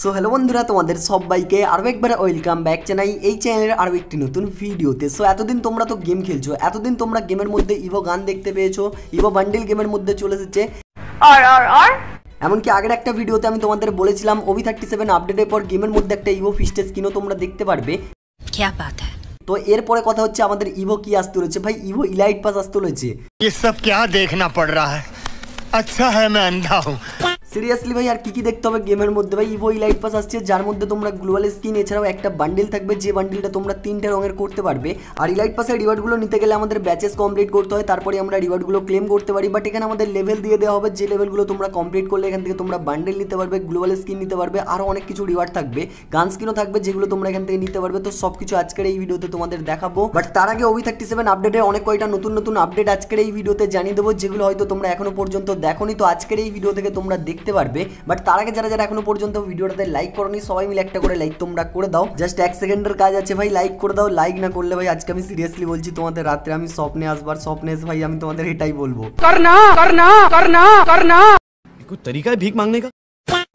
So hello बंधुरा तुम्हारे सबाइके आरो एकबार वेलकाम बैक जानाई एई चैनलेर आरो एकटी नतून भिडियोते। सो एतदिन तोमरा तो गेम खेलछो, एतदिन तोमरा गेमेर मध्य इवो गान देखते पेयेछो, इवो बांडल गेमेर मध्य चले एसेछे आर आर आर। एमनकि आगेर एकटा भिडियोते आमि तोमादेर बोलेछिलाम OB37 आपडेटेर पर गेमेर मध्य एकटा इवो फिस्टेस किनो तोमरा देखते पारबे। क्या बात है। तो एरपर कथा होच्छे आमादेर इवो कि आसते रयेछे भाई, इवो इलाइट पास आसते रयेछे। ये सब क्या देखना पड़ रहा है, अच्छा है मैं अंधा हूँ। सीरियसली भाई यार की देखते हैं गेमर मध्य भाई, इवो इलाइट पास आसछे जार मध्य तुम्हारा ग्लोबल स्किन एछाड़ाओ एक बांडिल थाकबे, जे बांडिलटा तुम्हारा 3टे रंगेर करते पारबे। और इलाइट पासेर रिवार्डगुलो निते गेले आमादेर बैचेस कमप्लीट करते हैं, तारपरेई आमरा रिवार्डगुलो क्लेम करते पारी। बाट एखाने आमादेर लेवल दिए देओया होबे, जे लेवलगुलो तुम्हारा कमप्लीट करले एखान थेके तुम्हारा बांडिल निते पारबे, ग्लोबल स्किन निते पारबे, आरो अनेक किछु रिवार्ड थाकबे, गान स्किनओ थाकबे, जेगुलो तुम्हारा एखान थेके निते पारबे। तो सबकिछु आजकेर एई भिडियोते तुम्हादेर देखाबो। बाट तार आगे OB37 आपडेटे अनेक कयटा नतुन नतुन आपडेट आजकेर एई भिडियोते जानिये देबो, जेगुलो होयतो तोमरा एखोनो पर्यन्त देखोनी। तो आजकेर एई भिडियो थेके तोमरा देखते पारबे। बाट तार आगे जारा जारा एखोनो पर्यन्त भिडियोटाते लाइक करनी, सबाई मिले एकटा करे लाइक तोमरा करे दाओ, जस्ट 1 सेकेंडेर काज आछे भाई, लाइक करे दाओ। लाइक ना करले भाई आजके आमि सिरियासली बोलছি তোমাদের রাতে আমি স্বপ্নে আসবার স্বপ্নেস ভাই আমি তোমাদের এটাই বলবো करना करना करना करना। कोई तरीका है भीख मांगने का।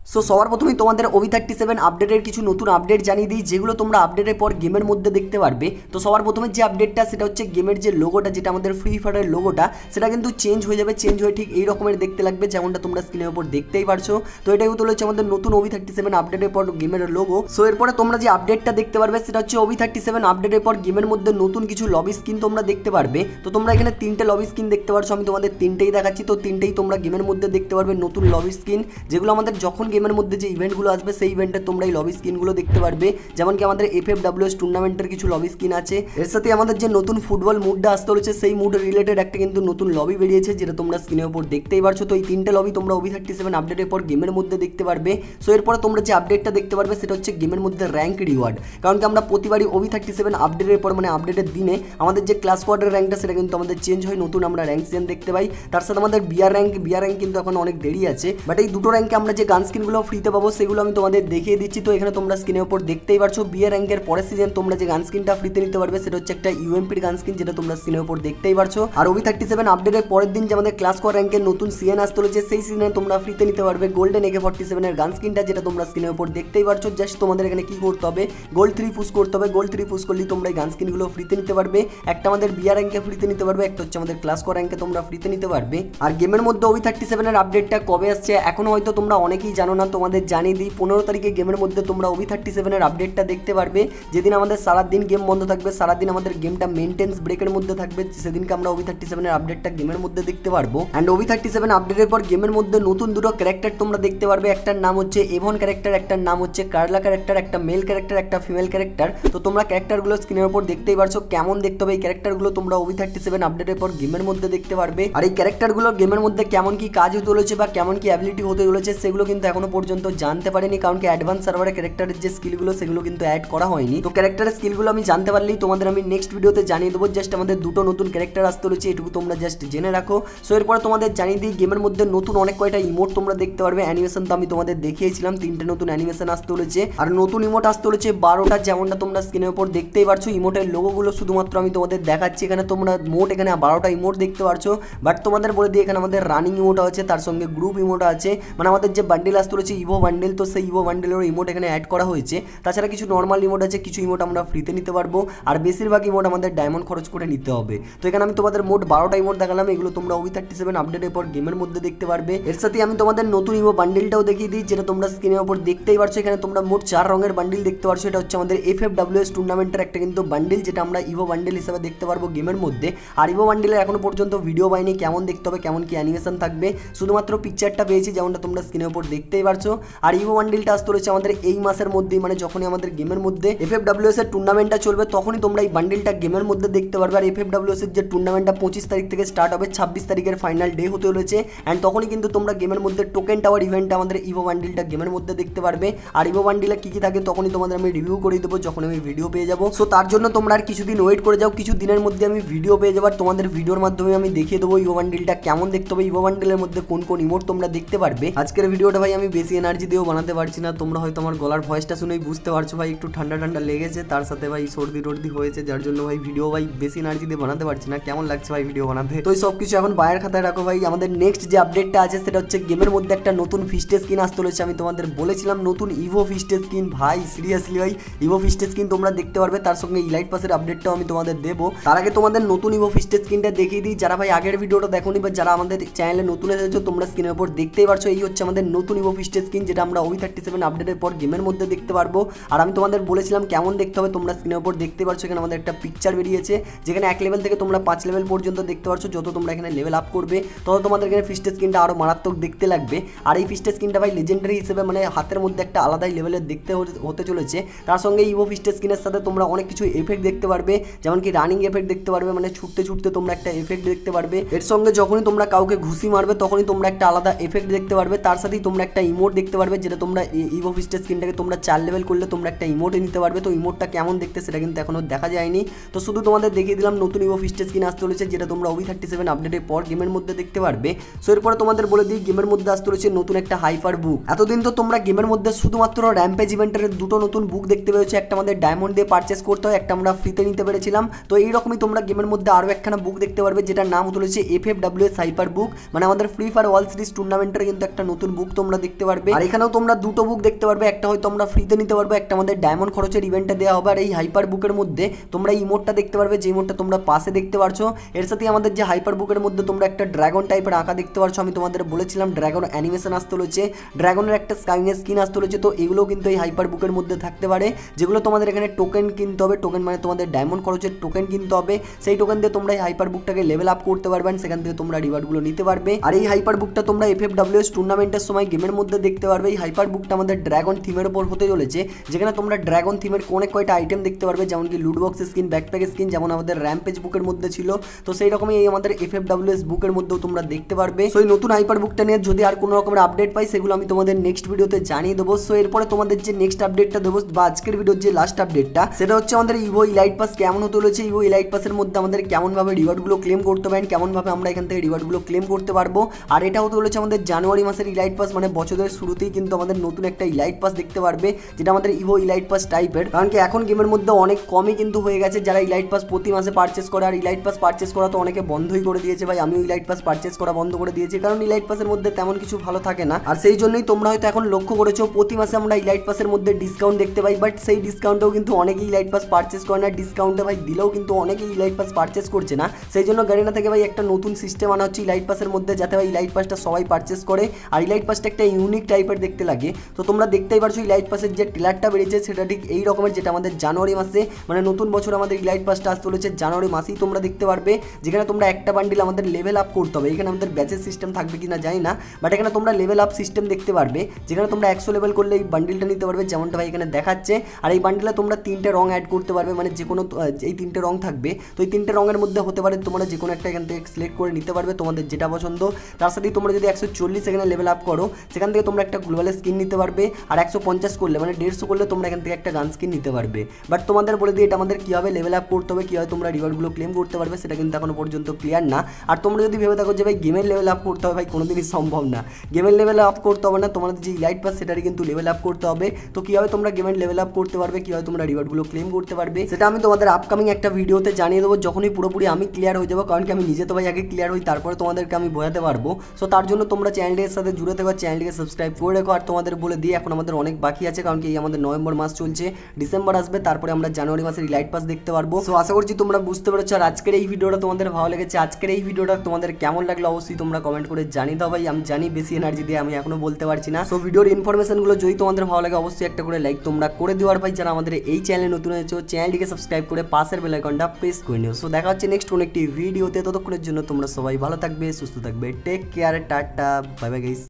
सो সবার প্রথমে তোমাদের OB37 আপডেটের কিছু নতুন আপডেট জানিয়ে দিই, যেগুলো তোমরা আপডেটের পর গেমের মধ্যে দেখতে পারবে। তো সবার প্রথমে যে আপডেটটা সেটা হচ্ছে গেমের যে লোগোটা, যেটা আমাদের ফ্রি ফায়ারের লোগোটা, সেটা কিন্তু চেঞ্জ হয়ে যাবে। চেঞ্জ হয়ে ঠিক এই রকমের দেখতে লাগবে যেমনটা তোমরা স্ক্রিনের উপর দেখতেই পারছো। তো এটাই তো হচ্ছে আমাদের নতুন OB37 আপডেটের পর গেমের লোগো। সো এরপরে তোমরা যে আপডেটটা দেখতে পারবে সেটা হচ্ছে OB37 আপডেটের পর গেমের মধ্যে নতুন কিছু লবি স্কিন তোমরা দেখতে পারবে। তো তোমরা এখানে 3টে লবি স্কিন দেখতে পারছো, আমি তোমাদের 3টেই দেখাচ্ছি। তো 3টেই তোমরা গেমের মধ্যে দেখতে পারবে নতুন লবি স্কিন, যেগুলো আমাদের যখন गेमर मध्य जो इवेंटगुलो आसबे सेई इवेंटे तोमरा ई लबी स्किनगुलो देखते पारबे। जेमन कि आमादेर FFWS टूर्नामेंटेर किछु लबी स्किन आछे, एर साथे आमादेर जे नतुन फुटबल मुडटा आसते चलेछे सेई मुड रिलेटेड एकटा किन्तु नतुन लबी बेरियेछे, जेटा तोमरा स्क्रिनेर उपर देखतेई पारछो। तो ई 3टे लबी तोमरा OB37 आपडेटेर पर गेमेर मध्य देखते पारबे। सो एरपर तोमरा जे आपडेटटा देखते पारबे सेटा होच्छे गेमेर मध्य रैंक रिवार्ड, कारण कि आमरा प्रतिबारी OB37 आपडेटेर पर माने आपडेटेर दिने आमादेर जे क्लास स्क्वाडेर रैंकटा सेटा किन्तु आमादेर चेंज हय, नतुन आमरा रैंक सेम देखते पाई। तार साथे आमादेर BR रैंक किन्तु एखोन अनेक देरी आछे, बाट ई दुटो रैंके आमरा जे गान स्किन फ्रीते पाबो सेगुलो आमि तोमादेर देखिए दिच्छि। तो एखाने तोमरा स्क्रिनेर उपर देखतेई पारछो BR रैंकेर परेर सीजन तोमरा जे गान स्किनटा फ्रीते निते पारबे सेटा होच्छे एकटा UMP'र गान स्किन, जेटा तोमरा स्क्रिनेर उपर देखतेई पारछो। और OB37 आपडेटेर परेर दिन जे आमादेर क्लास स्क्वाड रैंकेर नतुन सीजन आसते चलेछे सेई सीजने तोमरा फ्रीते निते पारबे गोल्डन AK47 एर गान स्किनटा, जेटा तोमरा स्क्रिनेर उपर देखतेई पारछो। जास्ट तोमादेर एखाने कि करते होबे, गोल्ड 3 पुश करते होबे। गोल्ड 3 पुश करलेই तोमरा गान स्किनगुलो फ्रीते निते पारबे, एकटा आमादेर BR रैंके फ्रीते निते पारबे, एकटा होच्छे आमादेर क्लास स्क्वाड रैंके तोमरा फ्रीते निते पारबे। और गेमेर मধ্যে OB37 এর আপডেটটা কবে আসছে এখনো হয়তো তোমরা অনেকেই জানো না, তোমাদের জানিয়ে দিই 15 তারিখে গেমের মধ্যে তোমরা OB37 এর আপডেটটা দেখতে পারবে। যেদিন আমাদের সারাদিন গেম বন্ধ থাকবে, সারাদিন আমাদের গেমটা মেনটেন্স ব্রেকের মধ্যে থাকবে, সেদিনকে আমরা OB37 এর আপডেটটা গেমের মধ্যে দেখতে পারবো। অ্যান্ড OB37 আপডেটের পর গেমের মধ্যে নতুন দুটো ক্যারেক্টার তোমরা দেখতে পারবে, একটার নাম হচ্ছে এভন ক্যারেক্টার, একটার নাম হচ্ছে কার্লা ক্যারেক্টার, একটা মেল ক্যারেক্টার, একটা ফিমেল ক্যারেক্টার। তো তোমরা ক্যারেক্টারগুলো স্ক্রিনের উপর দেখতেই পারছো, কেমন দেখতে হবে এই ক্যারেক্টারগুলো তোমরা OB37 আপডেটের পর গেমের মধ্যে দেখতে পারবে। আর এই ক্যারেক্টারগুলো গেমের মধ্যে কেমন কি কাজ হতে চলেছে বা কেমন কি অ্যাবিলিটি হতে চলেছে সেগুলো কিন্তু এখনো পর্যন্ত জানতে পারিনি, কারণ কি অ্যাডভান্স সার্ভারে ক্যারেক্টারের যে স্কিলগুলো সেগুলো কিন্তু অ্যাড করা হয়নি। তো ক্যারেক্টারের স্কিলগুলো আমি জানতে পারলেই তোমাদের আমি নেক্সট ভিডিওতে জানিয়ে দেবো। জাস্ট আমাদের দুটো নতুন ক্যারেক্টার আসতে চলেছে, এটুকু তোমরা জাস্ট জেনে রাখো। সো এরপরে তোমাদের জানিয়ে দিই গেমের মধ্যে নতুন অনেক কয়টা ইমোট তোমরা দেখতে পারবে। অ্যানিমেশন তো আমি তোমাদের দেখিয়েছিলাম, 3টে নতুন অ্যানিমেশন আসতে চলেছে, আর নতুন ইমোট আসতে চলেছে 12টা, যেমনটা তোমরা স্ক্রিনের উপর দেখতেই পারছো। ইমোটের লোগোগুলো শুধুমাত্র আমি তোমাদের দেখাচ্ছি, এখানে তোমরা মোট এখানে 12টা ইমোট দেখতে পারছো। বাট তোমাদের বলে দিই এখানে আমাদের রানিং ইমোট আছে, তার সঙ্গে গ্রুপ ইমোট আছে, মানে আমাদের যে বান্ডিল আসতে রয়েছে ইভো বান্ডিল, তো সেই ইভো বান্ডিলেরও ইমোট এখানে অ্যাড করা হয়েছে। তাছাড়া কিছু নর্মাল ইমোট আছে, কিছু ইমোট আমরা ফ্রিতে নিতে পারবো, আর বেশিরভাগ ইমোট আমাদের ডায়মন্ড খরচ করে নিতে হবে। তো এখানে আমি তোমাদের মোট 12টা ইমোট দেখালাম, এগুলো তোমরা OB37 আপডেটের পর গেমের মধ্যে দেখতে পারবে। এর সাথে আমি তোমাদের নতুন ইভো বান্ডিলটাও দেখিয়ে দিই, যেটা তোমরা স্ক্রিনের উপর দেখতেই পারছো। এখানে তোমরা মোট 4 রঙের বান্ডিল দেখতে পারছো, এটা হচ্ছে আমাদের FFWS টুর্নামেন্টের একটা কিন্তু বান্ডিল, যেটা আমরা ইভো বান্ডিল হিসেবে দেখতে পারবো গেমের মধ্যে। আর ইভো বান্ডিলের এখনো পর্যন্ত ভিডিও পাইনি কেমন দেখতে হবে, কেমন কি অ্যানিমেশন থাকবে, শুধুমাত্র পিকচারটা পেয়েছি যেমনটা তোমরা স্ক্রিনের উপর দেখতেই পারছো। আর ইভো বান্ডিলটা আসতে চলেছে আমাদের এই মাসের মধ্যেই, মানে যখনই আমাদের গেমের মধ্যে FFWS এর টুর্নামেন্টটা চলবে তখনই তোমরা এই বান্ডিলটা গেমের মধ্যে দেখতে পারবে। আর FFWS এর যে টুর্নামেন্টটা 25 তারিখ থেকে স্টার্ট হবে, 26 তারিখের ফাইনাল ডে হতে চলেছে, অ্যান্ড তখনই কিন্তু তোমরা গেমের মধ্যে টোকেন টাওয়ার ইভেন্টটা আমাদের ইভো বান্ডিলটা গেমের মধ্যে দেখতে পারবে। আর ইভো বান্ডিলে কী কী থাকে তখনই তোমাদের আমি রিভিউ করে দেবো, যখন আমি ভিডিও পেয়ে যাবো। সো তার জন্য তোমরা আর কিছুদিন ওয়েট করে যাও, কিছু দিনের মধ্যে আমি ভিডিও পেয়ে যাবো, আর তোমাদের ভিডিওর মাধ্যমে আমি দেখিয়ে দেবো ইভো বান্ডিলটা কেমন দেখতে হবে, ইভো বান্ডিলের মধ্যে কোন কোন ইমোট তোমরা দেখতে পারবে। আজকের ভিডিওটা ভাই আমি আমি বেশি এনার্জি দিয়েও বানাতে পারছি না। তোমরা হয়তো আমার গলার ভয়েসটা শুনেই বুঝতে পারছো ভাই একটু ঠান্ডা ঠান্ডা লেগেছে, তার সাথে ভাই সর্দি টর্দি হয়েছে, যার জন্য ভাই ভিডিও ভাই বেশি এনার্জি দিয়ে বানাতে পারছি না। কেমন লাগছে ভাই ভিডিও বানাতে? তো এই সব কিছু এখন বায়ের খাতায় রাখো ভাই। আমাদের নেক্সট যে আপডেটটা আছে সেটা হচ্ছে গেমের মধ্যে একটা নতুন ফিস্টে স্কিন আসতে চলেছে। আমি তোমাদের বলেছিলাম নতুন ইভো ফিস্টে স্কিন, ভাই সিরিয়াসলি ভাই ইভো ফিস্টে স্কিন তোমরা দেখতে পারবে, তার সঙ্গে ইলাইট পাসের আপডেটটাও আমি তোমাদের দেবো। তার আগে তোমাদের নতুন ইভো ফিস্টে স্কিনটা দেখিয়ে দিই। যারা ভাই আগের ভিডিওটা দেখোনি বা যারা আমাদের চ্যানেলে নতুন এসেছো তোমরা স্ক্রিনের উপর দেখতেই পারছো, এই হচ্ছে আমাদের নতুন ইভো ফিস্টে স্কিন যেটা আমরা OB37 আপডেটের পর গেমের মধ্যে দেখতে পারবো। আর আমি তোমাদের বলেছিলাম কেমন দেখতে হবে, তোমরা স্ক্রিনের উপর দেখতে পারছো এখানে আমাদের একটা পিকচার বেরিয়েছে, যেখানে 1 লেভেল থেকে তোমরা 5 লেভেল পর্যন্ত দেখতে পারছো। যত তোমরা এখানে লেভেল আপ করবে তত তোমাদের এখানে ফিস্টে স্কিনটা আরও মারাত্মক দেখতে লাগবে। আর এই ফিস্টে স্কিনটা ভাই লেজেন্ডারি হিসেবে মানে হাতের মধ্যে একটা আলাদাই লেভেলের দেখতে হতে চলেছে। তার সঙ্গে ইভো ফিস্টে স্কিনের সাথে তোমরা অনেক কিছু এফেক্ট দেখতে পারবে, যেমন কি রানিং এফেক্ট দেখতে পারবে, মানে ছুটতে ছুটতে তোমরা একটা এফেক্ট দেখতে পারবে। এর সঙ্গে যখনই তোমরা কাউকে ঘুষি মারবে তখনই তোমরা একটা আলাদা এফেক্ট দেখতে পারবে। তার সাথেই তোমরা একটা ইমোট দেখতে পারবে, যেটা তোমরা ইভো ফিস্টে স্কিনটাকে তোমরা 4 লেভেল করলে তোমরা একটা ইমোট নিতে পারবে। তো ইমোটটা কেমন দেখতে সেটা কিন্তু এখনও দেখা যায়নি, তো শুধু তোমাদের দেখিয়ে দিলাম নতুন ইভো ফিস্টে স্কিন আসতে চলেছে যেটা তোমরা OB37 আপডেটের পর গেমের মধ্যে দেখতে পারবে। সো এরপরে তোমাদের বলে দিই গেমের মধ্যে আসতে চলেছে নতুন একটা হাইপার বুক। এতদিন তো তোমরা গেমের মধ্যে শুধুমাত্র র্যাম্পেজ ইভেন্টের দুটো নতুন বুক দেখতে পেয়েছো, একটা আমাদের ডায়মন্ড দিয়ে পারচেস করতে হয়, একটা আমরা ফ্রিতে নিতে পেরেছিলাম। তো এইরকমই তোমরা গেমের মধ্যে আরও একখানা বুক দেখতে পারবে যেটার নাম হচ্ছে FFWS হাইপার বুক, মানে আমাদের ফ্রি ফায়ার ওয়ার্ল্ড সিরিজ টুর্নামেন্টের কিন্তু একটা নতুন বুক তোমরা দেখতে পারবে। আর এখানেও তোমরা দুটো বুক দেখতে পারবে, একটা হয়তো আমরা ফ্রিতে নিতে পারবো, একটা আমাদের ডায়মন্ড খরচের ইভেন্টটা দেওয়া হবে। আর এই হাইপার বুকের মধ্যে তোমরা ইমোটটা দেখতে পারবে, যে ইমোটটা তোমরা পাশে দেখতে পারছো। এর সাথে আমাদের যে হাইপার বুকের মধ্যে তোমরা একটা ড্রাগন টাইপের আঁকা দেখতে পারছো, আমি তোমাদের বলেছিলাম ড্রাগন অ্যানিমেশন আসতে হচ্ছে, ড্রাগনের একটা স্কাইংয়ের স্কিন আসতে হচ্ছে। তো এগুলো কিন্তু এই হাইপার বুকের মধ্যে থাকতে পারে, যেগুলো তোমাদের এখানে টোকেন কিনতে হবে, টোকেন মানে তোমাদের ডায়মন্ড খরচের টোকেন কিনতে হবে, সেই টোকেন দিয়ে তোমরা এই হাইপার বুকটাকে লেভেল আপ করতে পারবে, সেখান থেকে তোমরা রিওয়ার্ডগুলো নিতে পারবে। আর এই হাইপার বুকটা তোমরা FFWS টুর্নামেন্টের সময় গেমের মধ্যে দেখতে পারবে। এই হাইপার বুকটা আমাদের ড্রাগন থিমের উপর হতে চলেছে, যেখানে তোমরা ড্রাগন থিমের অনেক কয়টা আইটেম দেখতে পারবে, যেমন কি লুটবক্স স্কিন, ব্যাকপ্যাক স্কিন, যেমন আমাদের র্যাম্পেজ বুকের মধ্যে ছিল, তো সেই রকমই এই আমাদের FFWS বুকের মধ্যেও তোমরা দেখতে পারবে। সো এই নতুন হাইপার বুকটা নিয়ে যদি আর কোনো রকমের আপডেট পাই সেগুলো আমি তোমাদের নেক্সট ভিডিওতে জানিয়ে দেবো। সো এরপরে তোমাদের যে নেক্সট আপডেটটা দেবো বা আজকের ভিডিওর যে লাস্ট আপডেটটা সেটা হচ্ছে আমাদের ইভো ইলাইট পাস কেমন হতে চলেছে, ইভো ইলাইট পাসের মধ্যে আমাদের কেমনভাবে রিওয়ার্ডগুলো ক্লেম করতে হবে, কেমনভাবে আমরা এখান থেকে রিওয়ার্ডগুলো ক্লেম করতে পারবো। আর এটা হতে চলেছে আমাদের জানুয়ারি মাসের ইলাইট পাস, মানে বছরের শুরুতেই কিন্তু আমাদের নতুন একটা ইলাইট পাস দেখতে পারবে যেটা আমাদের ইভো ইলাইট পাস টাইপের, কারণ কি এখন গেমের মধ্যে অনেক কমই কিন্তু হয়ে গেছে যারা ইলাইট পাস প্রতি মাসে পারচেস করে। আর ইলাইট পাস পারচেস করা তো অনেকে বন্ধই করে দিয়েছে ভাই, আমিও ইলাইট পাস পারচেস করা বন্ধ করে দিয়েছি, কারণ ইলাইট পাসের মধ্যে তেমন কিছু ভালো থাকে না। আর সেই জন্যই তোমরা হয়তো এখন লক্ষ্য করেছো প্রতি মাসে আমরা ইলাইট পাসের মধ্যে ডিসকাউন্ট দেখতে পাই, বাট সেই ডিসকাউন্টেও কিন্তু অনেকেই ইলাইট পাস পারচেস করে না, ডিসকাউন্টে ভাই দিলেও কিন্তু অনেকেই ইলাইট পাস পারচেস করছে না। সেই জন্য গাড়িনা থেকে ভাই একটা নতুন সিস্টেম আনা হচ্ছে ইলাইট পাসের মধ্যে, যাতে ভাই ইলাইট পাসটা সবাই পারচেস করে আর ইলাইট পাসটা একটা ইউনিক টাইপের দেখতে লাগে। তো তোমরা দেখতেই পারছো ইলাইট পাসের যে টিলারটা বেরিয়েছে সেটা ঠিক এই রকমের, যেটা আমাদের জানুয়ারি মাসে মানে নতুন বছর আমাদের ইলাইট পাসটা আসতে চলেছে জানুয়ারি মাসেই তোমরা দেখতে পারবে, যেখানে তোমরা একটা বান্ডিল আমাদের লেভেল আপ করতে হবে। এখানে আমাদের ব্যাচের সিস্টেম থাকবে কিনা জানি না, বাট এখানে তোমরা লেভেল আপ সিস্টেম দেখতে পারবে, যেখানে তোমরা 100 লেভেল করলে এই বান্ডিলটা নিতে পারবে, যেমনটা ভাই এখানে দেখাচ্ছে। আর এই বান্ডিলে তোমরা 3টে রং অ্যাড করতে পারবে, মানে যে কোনো এই 3টে রং থাকবে, তো এই 3টে রঙের মধ্যে হতে পারে তোমরা যে কোনো একটা এখান থেকে সিলেক্ট করে নিতে পারবে তোমাদের যেটা পছন্দ। তার সাথে তোমরা যদি 140 এখানে লেভেল আপ করো সেখান থেকে তোমরা একটা গ্লোবাল স্কিন নিতে পারবে, আর 150 করলে মানে 150 করলে তোমরা এখান থেকে একটা গান স্কিন নিতে পারবে। বাট তোমাদের বলে দিই এটা আমাদের কীভাবে লেভেল আপ করতে হবে, কীভাবে তোমরা রিওয়ার্ডগুলো ক্লেম করতে পারবে সেটা কিন্তু এখনো পর্যন্ত ক্লিয়ার না। আর তোমরা যদি ভেবে থাকো যে ভাই গেমের লেভেল আপ করতে হবে, ভাই কোনোদিনই সম্ভব না, গেমের লেভেল আপ করতে হবে না, তোমাদের যে ইলাইট পাস সেটারই কিন্তু লেভেল আপ করতে হবে। তো কীভাবে তোমরা গেমের লেভেল আপ করতে পারবে, কীভাবে তোমরা রিওয়ার্ডগুলো ক্লেম করতে পারবে সেটা আমি তোমাদের আপকামিং একটা ভিডিওতে জানিয়ে দেবো, যখনই পুরোপুরি আমি ক্লিয়ার হয়ে যাবো, কারণ কি আমি নিজে তো ভাই আগে ক্লিয়ার হই তারপরে তোমাদেরকে আমি বোঝাতে পারবো। সো তার জন্য তোমরা চ্যানেলের সাথে জুড়ে থাকো, চ্যানেলকে সাবস্ক্রাইব করে রাখো। আর তোমাদের বলে দিই এখন আমাদের অনেক বাকি আছে, কারণ কি আমাদের নভেম্বর মাস চলছে, ডিসেম্বর আসবে, তারপরে আমরা জানুয়ারি মাসের ইলাইট পাস দেখতে পারবো। সো আশা করছি তোমরা বুঝতে পারছো। আর আজকের এই ভিডিওটা তোমাদের ভালো লেগেছে, আজকের এই ভিডিওটা তোমাদের কেমন লাগলো অবশ্যই তোমরা কমেন্ট করে জানিয়ে দাও ভাই, আমি জানি বেশি এনার্জি দিয়ে আমি এখনো বলতে পারছি না। সো ভিডিওর ইনফরমেশনগুলো যদি তোমাদের ভালো লাগে অবশ্যই একটা করে লাইক তোমরা করে দিও। আর ভাই যারা আমাদের এই চ্যানেলে নতুন হয়েছে চ্যানেলটিকে সাবস্ক্রাইব করে পাশের বেল আইকনটা প্রেস করে নিও। সো দেখা হচ্ছে নেক্সট কোনো একটি ভিডিওতে, ততক্ষণের জন্য তোমরা সবাই ভালো থাকবে, সুস্থ থাকবে, take care, tata, bye bye guys.